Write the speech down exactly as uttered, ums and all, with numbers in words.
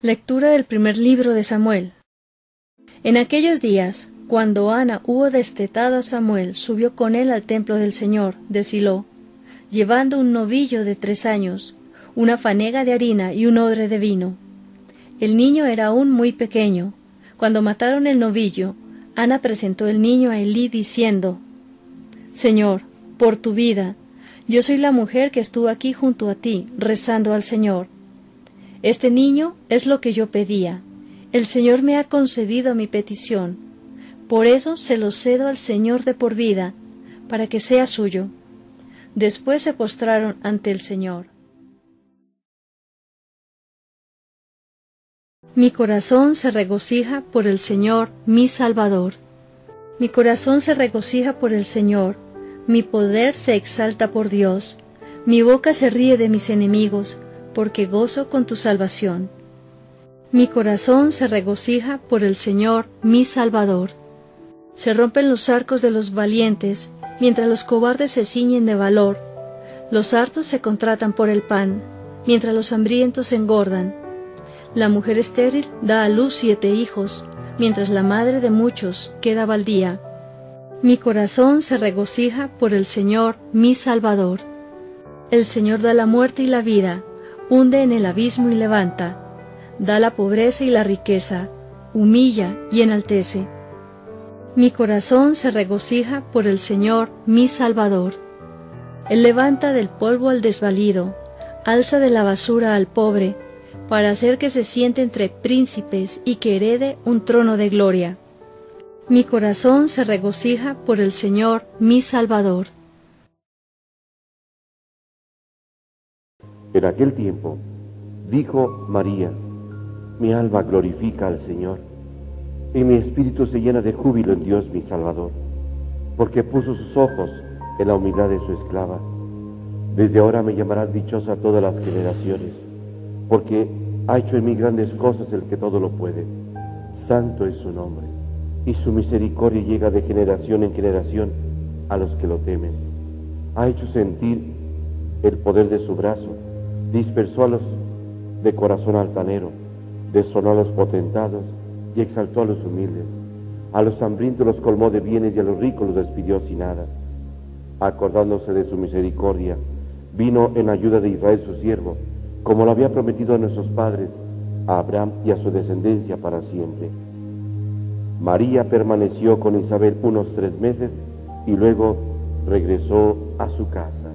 Lectura del primer libro de Samuel. En aquellos días, cuando Ana hubo destetado a Samuel, subió con él al templo del Señor, de Siló, llevando un novillo de tres años, una fanega de harina y un odre de vino. El niño era aún muy pequeño. Cuando mataron el novillo, Ana presentó el niño a Elí diciendo, «Señor, por tu vida, yo soy la mujer que estuvo aquí junto a ti, rezando al Señor. Este niño es lo que yo pedía. El Señor me ha concedido mi petición. Por eso se lo cedo al Señor de por vida, para que sea suyo». Después se postraron ante el Señor. Mi corazón se regocija por el Señor, mi Salvador. Mi corazón se regocija por el Señor, mi poder se exalta por Dios. Mi boca se ríe de mis enemigos, porque gozo con tu salvación. Mi corazón se regocija por el Señor, mi Salvador. Se rompen los arcos de los valientes, mientras los cobardes se ciñen de valor. Los hartos se contratan por el pan, mientras los hambrientos se engordan. La mujer estéril da a luz siete hijos, mientras la madre de muchos queda baldía. Mi corazón se regocija por el Señor, mi Salvador. El Señor da la muerte y la vida, hunde en el abismo y levanta, da la pobreza y la riqueza, humilla y enaltece. Mi corazón se regocija por el Señor, mi Salvador. Él levanta del polvo al desvalido, alza de la basura al pobre, para hacer que se siente entre príncipes y que herede un trono de gloria. Mi corazón se regocija por el Señor, mi Salvador. En aquel tiempo, dijo María, mi alma glorifica al Señor, y mi espíritu se llena de júbilo en Dios mi Salvador, porque puso sus ojos en la humildad de su esclava. Desde ahora me llamarán dichosa todas las generaciones, porque ha hecho en mí grandes cosas el que todo lo puede. Santo es su nombre, y su misericordia llega de generación en generación a los que lo temen. Ha hecho sentir el poder de su brazo, dispersó a los de corazón altanero, deshonró a los potentados y exaltó a los humildes. A los hambrientos los colmó de bienes y a los ricos los despidió sin nada. Acordándose de su misericordia, vino en ayuda de Israel su siervo, como lo había prometido a nuestros padres, a Abraham y a su descendencia para siempre. María permaneció con Isabel unos tres meses y luego regresó a su casa.